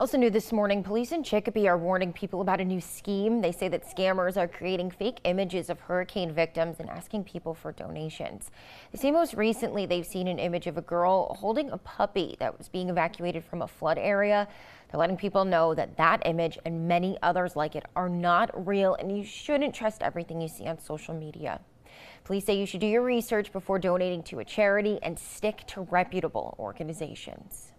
Also new this morning, police in Chicopee are warning people about a new scheme. They say that scammers are creating fake images of hurricane victims and asking people for donations. They say most recently they've seen an image of a girl holding a puppy that was being evacuated from a flood area. They're letting people know that that image and many others like it are not real, and you shouldn't trust everything you see on social media. Police say you should do your research before donating to a charity and stick to reputable organizations.